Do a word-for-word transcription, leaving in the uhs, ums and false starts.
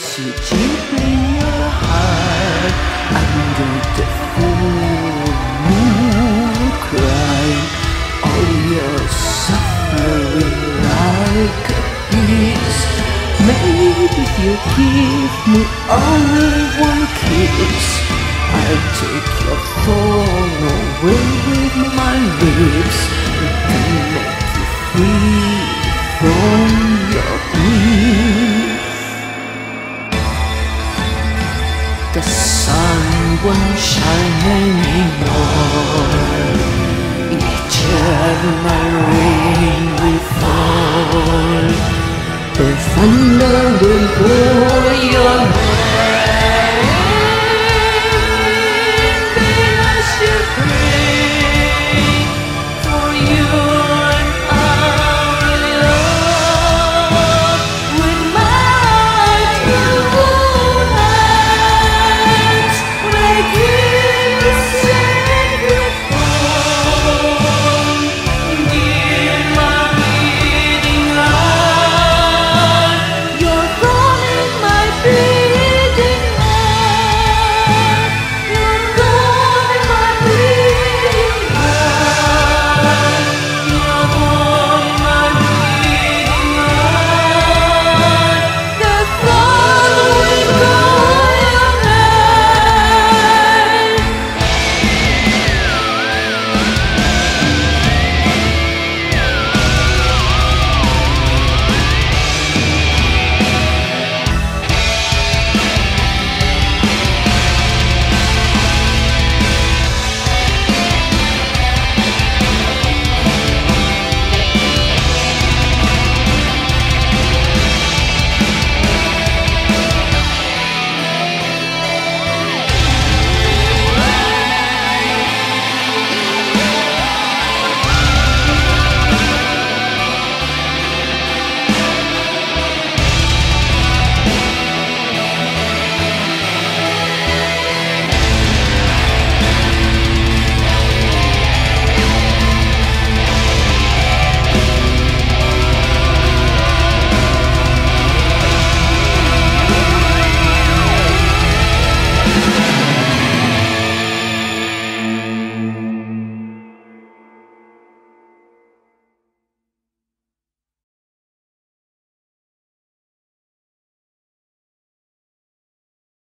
So deep in your heart, under the full moon cry, all your suffering like a beast. Maybe if you give me only one kiss, I'll take your phone away with my lips and make you free from your grief. The sun won't shine anymore, nature my rain will fall, the thunder will blow your